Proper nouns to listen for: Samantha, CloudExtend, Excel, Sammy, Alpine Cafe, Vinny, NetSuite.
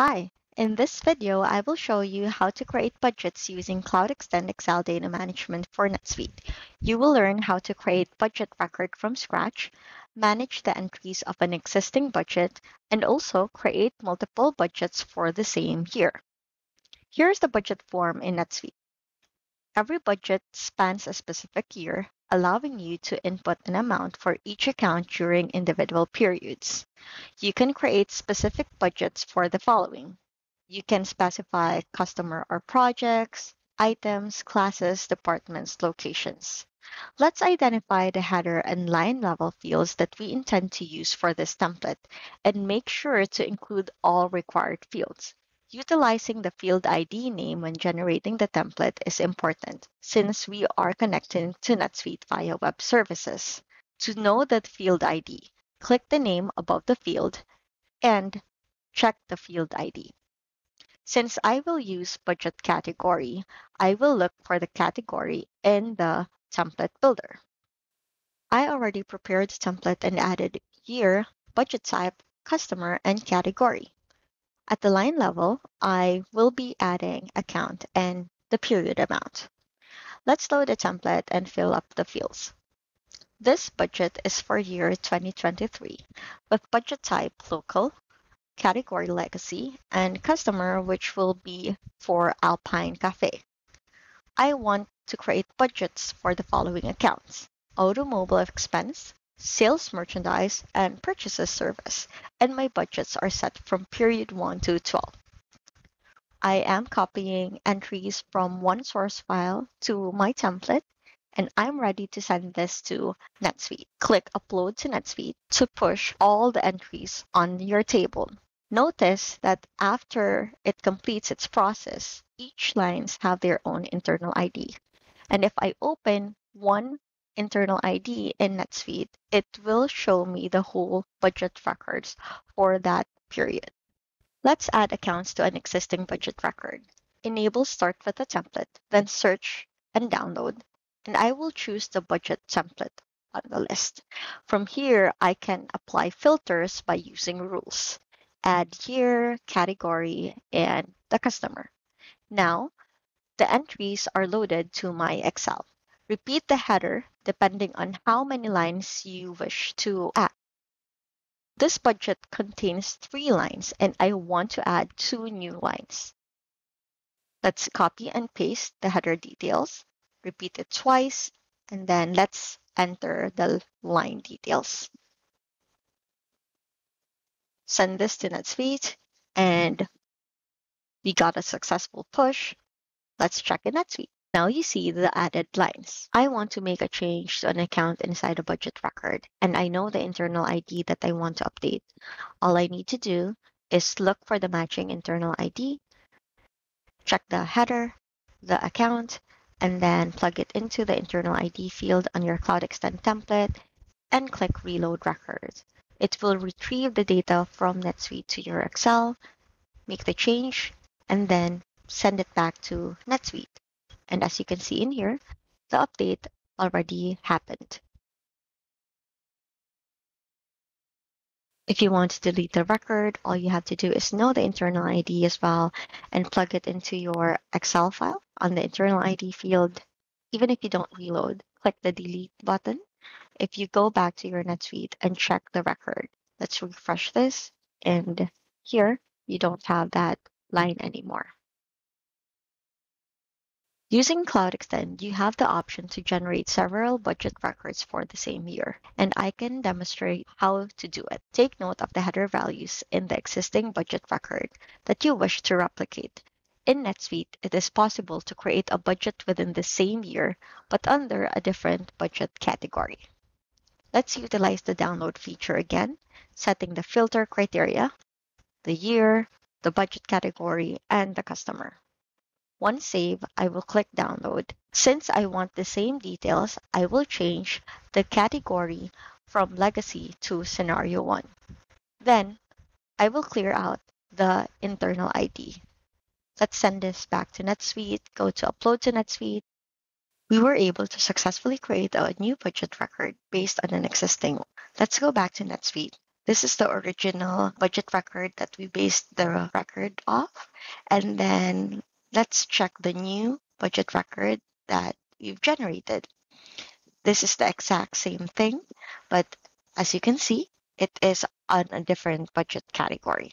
Hi, in this video, I will show you how to create budgets using CloudExtend Excel Data Management for NetSuite. You will learn how to create budget record from scratch, manage the entries of an existing budget, and also create multiple budgets for the same year. Here's the budget form in NetSuite. Every budget spans a specific year, allowing you to input an amount for each account during individual periods. You can create specific budgets for the following. You can specify customer or projects, items, classes, departments, locations. Let's identify the header and line level fields that we intend to use for this template and make sure to include all required fields. Utilizing the field ID name when generating the template is important since we are connecting to NetSuite via web services. To know the field ID, click the name above the field and check the field ID. Since I will use budget category, I will look for the category in the template builder. I already prepared the template and added year, budget type, customer, and category. At the line level, I will be adding account and the period amount. Let's load the template and fill up the fields. This budget is for year 2023 with budget type local, category legacy, and customer, which will be for Alpine Cafe. I want to create budgets for the following accounts: automobile expense, sales merchandise, and purchases service, and my budgets are set from period 1 to 12. I am copying entries from one source file to my template, and I'm ready to send this to NetSuite. Click Upload to NetSuite to push all the entries on your table. Notice that after it completes its process, each lines have their own internal ID. And if I open one internal ID in NetSuite, it will show me the whole budget records for that period. Let's add accounts to an existing budget record. Enable Start with a Template, then Search and Download, and I will choose the budget template on the list. From here, I can apply filters by using rules. Add year, category, and the customer. Now, the entries are loaded to my Excel. Repeat the header depending on how many lines you wish to add. This budget contains 3 lines and I want to add 2 new lines. Let's copy and paste the header details, repeat it twice, and then let's enter the line details. Send this to NetSuite and we got a successful push. Let's check in NetSuite. Now you see the added lines. I want to make a change to an account inside a budget record, and I know the internal ID that I want to update. All I need to do is look for the matching internal ID, check the header, the account, and then plug it into the internal ID field on your CloudExtend template and click Reload Record. It will retrieve the data from NetSuite to your Excel, make the change, and then send it back to NetSuite. And as you can see in here, the update already happened. If you want to delete the record, all you have to do is know the internal ID as well and plug it into your Excel file on the internal ID field. Even if you don't reload, click the delete button. If you go back to your NetSuite and check the record, let's refresh this. And here, you don't have that line anymore. Using CloudExtend, you have the option to generate several budget records for the same year, and I can demonstrate how to do it. Take note of the header values in the existing budget record that you wish to replicate. In NetSuite, it is possible to create a budget within the same year, but under a different budget category. Let's utilize the download feature again, setting the filter criteria, the year, the budget category, and the customer. Once save, I will click Download. Since I want the same details, I will change the category from Legacy to Scenario 1. Then, I will clear out the internal ID. Let's send this back to NetSuite, go to Upload to NetSuite. We were able to successfully create a new budget record based on an existing one. Let's go back to NetSuite This is the original budget record that we based the record off. And then let's check the new budget record that you've generated. This is the exact same thing, but as you can see, it is on a different budget category.